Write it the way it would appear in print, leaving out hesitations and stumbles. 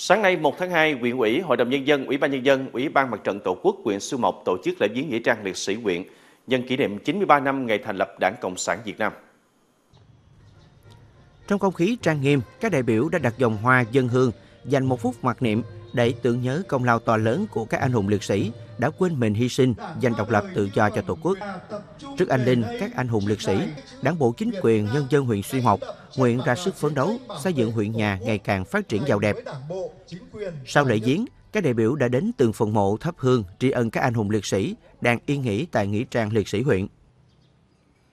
Sáng nay 1 tháng 2, huyện ủy, Hội đồng Nhân dân, Ủy ban Nhân dân, Ủy ban Mặt trận Tổ quốc huyện Xuyên Mộc tổ chức lễ viếng nghĩa trang liệt sĩ huyện nhân kỷ niệm 93 năm ngày thành lập Đảng Cộng sản Việt Nam. Trong không khí trang nghiêm, các đại biểu đã đặt vòng hoa dân hương, dành một phút mặc niệm để tưởng nhớ công lao to lớn của các anh hùng liệt sĩ đã quên mình hy sinh giành độc lập tự do cho Tổ quốc. Trước anh linh các anh hùng liệt sĩ, Đảng bộ, chính quyền, nhân dân huyện Xuyên Mộc, nguyện ra sức phấn đấu, xây dựng huyện nhà ngày càng phát triển giàu đẹp. Sau lễ viếng, các đại biểu đã đến từng phần mộ thắp hương tri ân các anh hùng liệt sĩ đang yên nghỉ tại nghĩa trang liệt sĩ huyện.